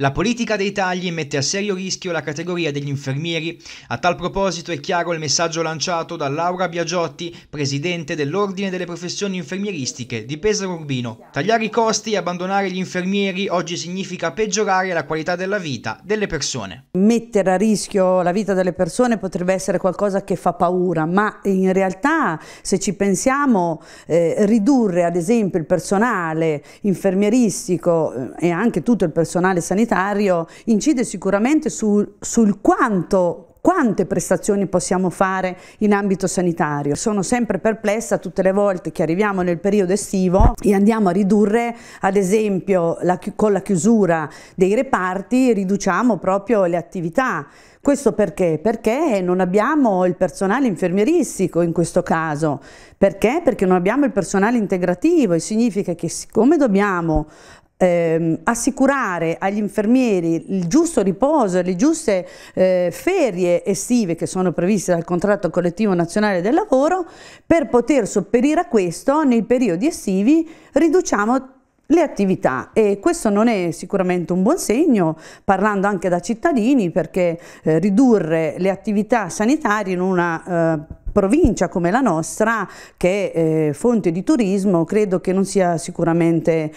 La politica dei tagli mette a serio rischio la categoria degli infermieri. A tal proposito è chiaro il messaggio lanciato da Laura Biagiotti, presidente dell'Ordine delle Professioni Infermieristiche di Pesaro Urbino. Tagliare i costi e abbandonare gli infermieri oggi significa peggiorare la qualità della vita delle persone. Mettere a rischio la vita delle persone potrebbe essere qualcosa che fa paura, ma in realtà, se ci pensiamo, ridurre ad esempio il personale infermieristico e anche tutto il personale sanitario incide sicuramente sul quante prestazioni possiamo fare in ambito sanitario. Sono sempre perplessa tutte le volte che arriviamo nel periodo estivo e andiamo a ridurre, ad esempio con la chiusura dei reparti, riduciamo proprio le attività. Questo perché? Perché non abbiamo il personale infermieristico in questo caso. Perché? Perché non abbiamo il personale integrativo, e significa che, siccome dobbiamo assicurare agli infermieri il giusto riposo, le giuste ferie estive che sono previste dal contratto collettivo nazionale del lavoro, per poter sopperire a questo nei periodi estivi riduciamo le attività, e questo non è sicuramente un buon segno, parlando anche da cittadini, perché ridurre le attività sanitarie in una provincia come la nostra, che è fonte di turismo, credo che non sia sicuramente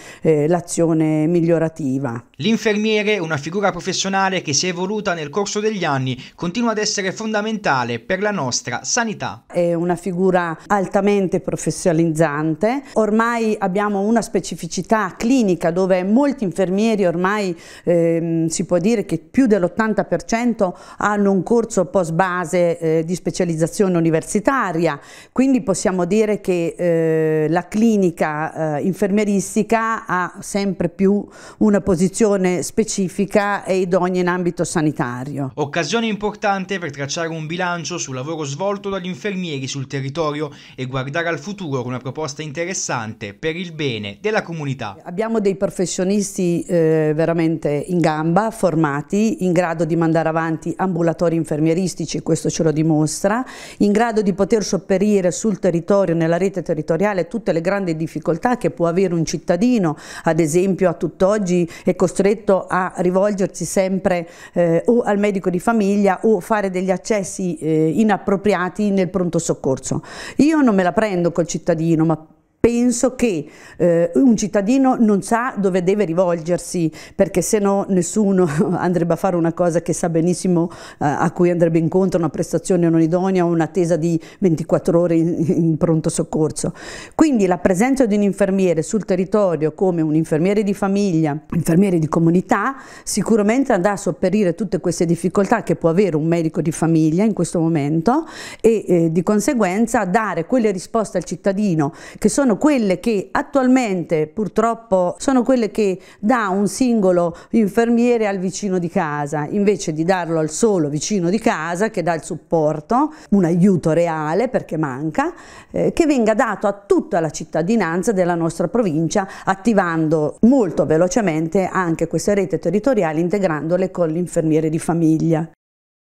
l'azione migliorativa. L'infermiere, una figura professionale che si è evoluta nel corso degli anni, continua ad essere fondamentale per la nostra sanità. È una figura altamente professionalizzante. Ormai abbiamo una specificità clinica dove molti infermieri, ormai si può dire che più dell'80% hanno un corso post base di specializzazione universitaria. Quindi possiamo dire che la clinica infermieristica ha sempre più una posizione specifica e idonea in ambito sanitario. Occasione importante per tracciare un bilancio sul lavoro svolto dagli infermieri sul territorio e guardare al futuro con una proposta interessante per il bene della comunità. Abbiamo dei professionisti veramente in gamba, formati, in grado di mandare avanti ambulatori infermieristici, questo ce lo dimostra, in grado di poter sopperire sul territorio, nella rete territoriale, tutte le grandi difficoltà che può avere un cittadino. Ad esempio, a tutt'oggi è costretto a rivolgersi sempre o al medico di famiglia o fare degli accessi inappropriati nel pronto soccorso. Io non me la prendo col cittadino, ma penso che un cittadino non sa dove deve rivolgersi, perché se no nessuno andrebbe a fare una cosa che sa benissimo a cui andrebbe incontro, una prestazione non idonea o un'attesa di 24 ore in pronto soccorso. Quindi la presenza di un infermiere sul territorio, come un infermiere di famiglia, infermiere di comunità, sicuramente andrà a sopperire tutte queste difficoltà che può avere un medico di famiglia in questo momento, e di conseguenza dare quelle risposte al cittadino che sono quelle che attualmente purtroppo sono quelle che dà un singolo infermiere al vicino di casa, invece di darlo al solo vicino di casa che dà il supporto, un aiuto reale, perché manca, che venga dato a tutta la cittadinanza della nostra provincia, attivando molto velocemente anche queste reti territoriali, integrandole con l'infermiere di famiglia.